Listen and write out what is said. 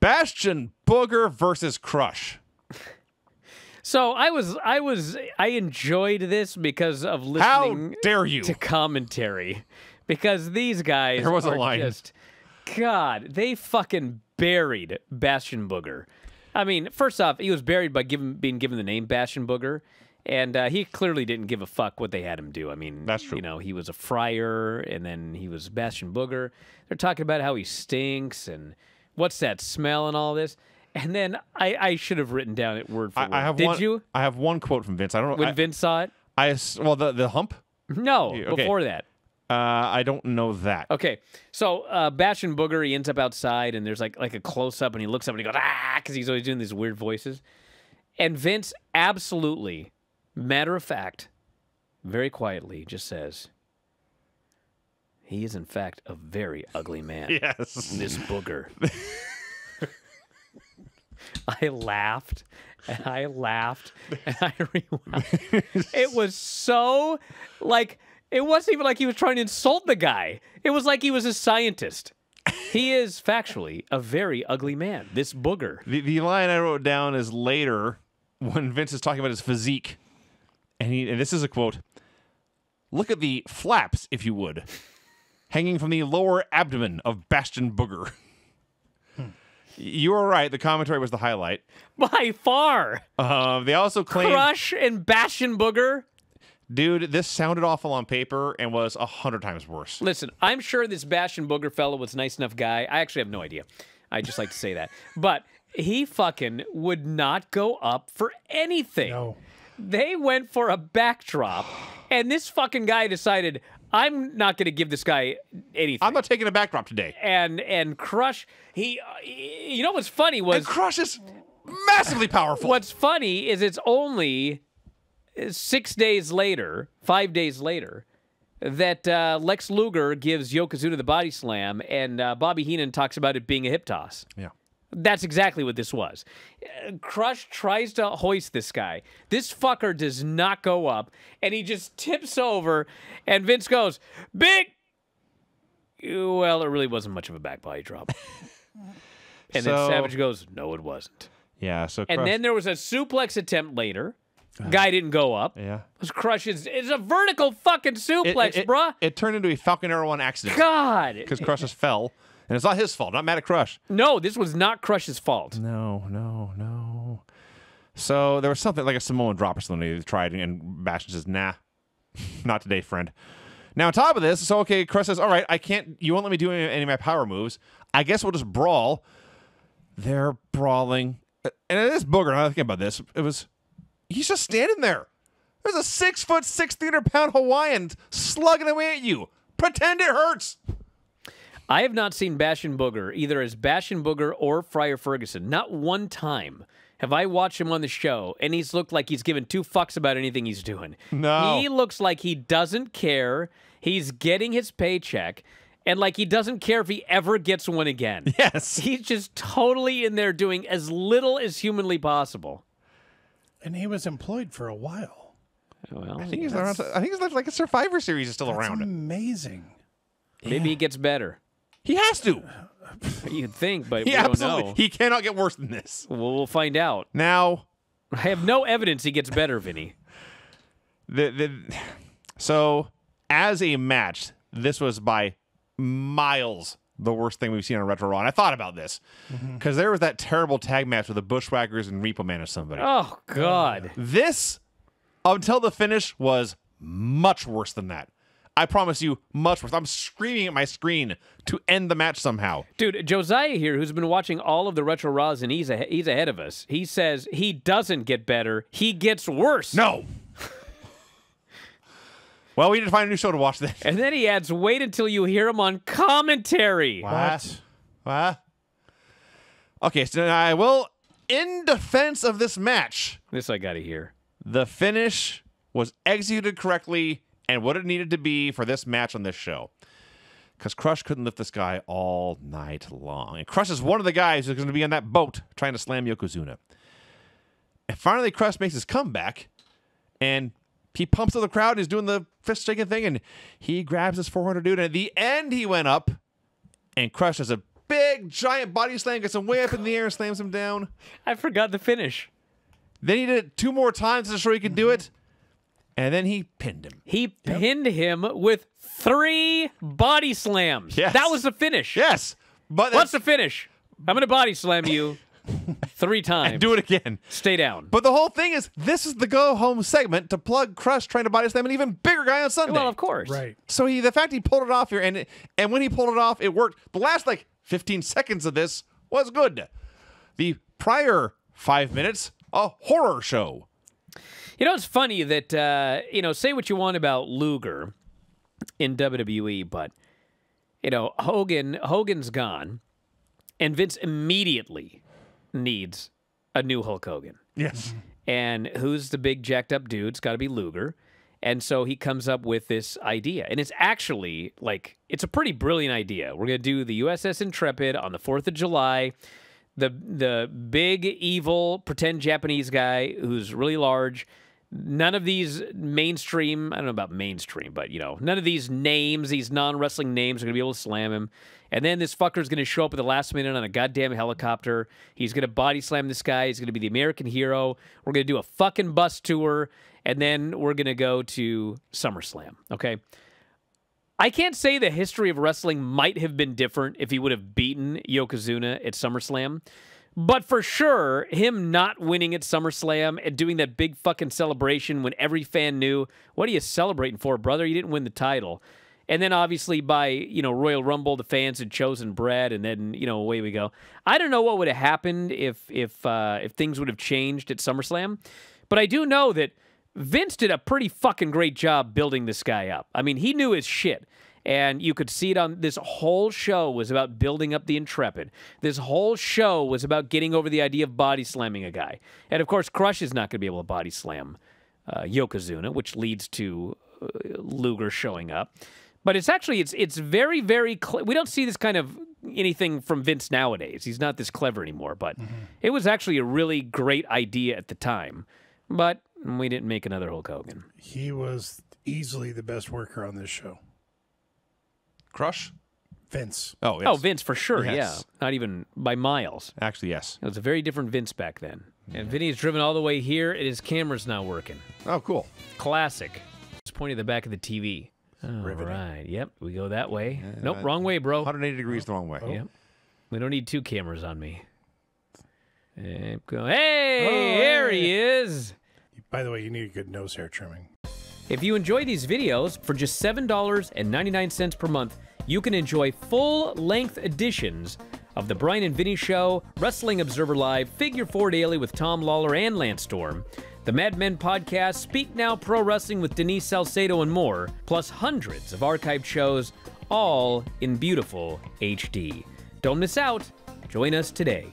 Bastion Booger versus Crush. So I enjoyed this because of listening to commentary, because these guys just, God, they fucking buried Bastion Booger. I mean, first off, he was buried by being given the name Bastion Booger, and he clearly didn't give a fuck what they had him do. I mean, that's true. You know, he was a friar, and then he was Bastion Booger. They're talking about how he stinks and what's that smell and all this. And then I should have written down it word for word. I have one quote from Vince. I don't know when Vince saw it. Well, the hump. No, okay. Before that. I don't know that. Okay, so Bastion Booger, he ends up outside, and there's like a close up, and he looks up and he goes ah, because he's always doing these weird voices. And Vince, absolutely matter of fact, very quietly, just says, "He is in fact a very ugly man." Yes, this Booger. I laughed and I rewound. It was so, like, it wasn't even like he was trying to insult the guy. It was like he was a scientist. He is factually a very ugly man, this Booger. The line I wrote down is later when Vince is talking about his physique. And this is a quote. "Look at the flaps, if you would, hanging from the lower abdomen of Bastion Booger." You were right. The commentary was the highlight. By far. They also claimed... Crush and Bastion Booger. Dude, this sounded awful on paper and was 100 times worse. Listen, I'm sure this Bastion Booger fellow was a nice enough guy. I actually have no idea. I just like to say that. But he fucking would not go up for anything. No. They went for a backdrop, and this fucking guy decided, I'm not going to give this guy anything. I'm not taking a backdrop today. And Crush, you know what's funny was... And Crush is massively powerful. What's funny is it's only 6 days later, 5 days later, that Lex Luger gives Yokozuna the body slam, and Bobby Heenan talks about it being a hip toss. Yeah. That's exactly what this was. Crush tries to hoist this guy. This fucker does not go up, and he just tips over, and Vince goes, "Big!" Well, it really wasn't much of a back body drop. And then Savage goes, "No, it wasn't." Yeah, so Crush... And then there was a suplex attempt later. Guy didn't go up. Yeah. It's a vertical fucking suplex, bruh. It turned into a Falcon Arrow on accident. God! Because Crush just fell. And it's not his fault. I'm not mad at Crush. No, this was not Crush's fault. No, no, no. So there was something like a Samoan drop or something they tried, and Bastion says, "Nah, not today, friend." Now, on top of this, so okay, Crush says, "All right, I can't, you won't let me do any of my power moves. I guess we'll just brawl." They're brawling. And it is Booger. I'm thinking about this. He's just standing there. There's a 6'6", 300-pound Hawaiian slugging away at you. Pretend it hurts. I have not seen Bastion Booger, either as Bastion Booger or Friar Ferguson. Not one time have I watched him on the show, and he's looked like he's given two fucks about anything he's doing. No. He looks like he doesn't care. He's getting his paycheck, and like he doesn't care if he ever gets one again. Yes. He's just totally in there doing as little as humanly possible. And he was employed for a while. Well, I think he's around. I think it's like a Survivor Series is still around. Amazing. Maybe he gets better. He has to. You'd think, but we don't know. He cannot get worse than this. We'll find out. Now, I have no evidence he gets better, Vinny. So, as a match, this was by miles the worst thing we've seen on Retro Raw. And I thought about this because there was that terrible tag match with the Bushwhackers and Repo Man or somebody. Oh, God. This, until the finish, was much worse than that. I promise you, much worse. I'm screaming at my screen to end the match somehow. Dude, Josiah here, who's been watching all of the Retro Raws, and he's ahead of us. He says he doesn't get better. He gets worse. No. Well, we need to find a new show to watch then. And then he adds, "Wait until you hear him on commentary." What? What? Okay, so I will, in defense of this match. This I gotta hear. The finish was executed correctly and what it needed to be for this match on this show. Because Crush couldn't lift this guy all night long. And Crush is one of the guys who's going to be on that boat trying to slam Yokozuna. And finally, Crush makes his comeback. And he pumps up the crowd. And he's doing the fist-shaking thing. And he grabs his 400 dude. And at the end, he went up. And Crush does a big giant body slam, gets him way up in the air and slams him down. I forgot the finish. Then he did it two more times to show he could do it. And then he pinned him. He pinned him with 3 body slams. Yes. That was the finish. Yes. But what's the finish? I'm going to body slam you 3 times. And do it again. Stay down. But the whole thing is, this is the go-home segment to plug Crush trying to body slam an even bigger guy on Sunday. Well, of course. Right. So the fact he pulled it off here, and when he pulled it off, it worked. The last, like, 15 seconds of this was good. The prior 5 minutes, a horror show. You know, it's funny that, you know, say what you want about Luger in WWE, but, you know, Hogan's gone, and Vince immediately needs a new Hulk Hogan. Yes. And who's the big jacked-up dude? It's got to be Luger. And so he comes up with this idea, and it's actually, like, it's a pretty brilliant idea. We're going to do the USS Intrepid on the 4th of July. The big, evil, pretend Japanese guy who's really large. None of these mainstream, I don't know about mainstream, but, you know, none of these names, these non-wrestling names are going to be able to slam him. And then this fucker's going to show up at the last minute on a goddamn helicopter. He's going to body slam this guy. He's going to be the American hero. We're going to do a fucking bus tour, and then we're going to go to SummerSlam, okay? I can't say the history of wrestling might have been different if he would have beaten Yokozuna at SummerSlam. But for sure, him not winning at SummerSlam and doing that big fucking celebration when every fan knew, what are you celebrating for, brother? You didn't win the title. And then obviously by, you know, Royal Rumble, the fans had chosen Bret, and then, you know, away we go. I don't know what would have happened if things would have changed at SummerSlam. But I do know that Vince did a pretty fucking great job building this guy up. I mean, he knew his shit. And you could see it on this whole show was about building up the Intrepid. This whole show was about getting over the idea of body slamming a guy. And, of course, Crush is not going to be able to body slam Yokozuna, which leads to Luger showing up. But it's actually, it's very, very clear. We don't see this kind of anything from Vince nowadays. He's not this clever anymore. But it was actually a really great idea at the time. But we didn't make another Hulk Hogan. He was easily the best worker on this show. Crush? Vince. Oh, yes. Oh, Vince, for sure, yes. Yeah. Not even by miles. Actually, yes. It was a very different Vince back then. Yeah. And Vinny's driven all the way here, and his camera's not working. Oh, cool. Classic. It's pointed at the back of the TV. Riveting. Right. Yep, we go that way. Nope, wrong way, bro. 180 degrees the wrong way. Oh. Yep. We don't need 2 cameras on me. Hey, there he is. By the way, you need a good nose hair trimming. If you enjoy these videos, for just $7.99 per month, you can enjoy full-length editions of The Bryan and Vinny Show, Wrestling Observer Live, Figure Four Daily with Tom Lawler and Lance Storm, The Mad Men Podcast, Speak Now Pro Wrestling with Denise Salcedo and more, plus hundreds of archived shows, all in beautiful HD. Don't miss out. Join us today.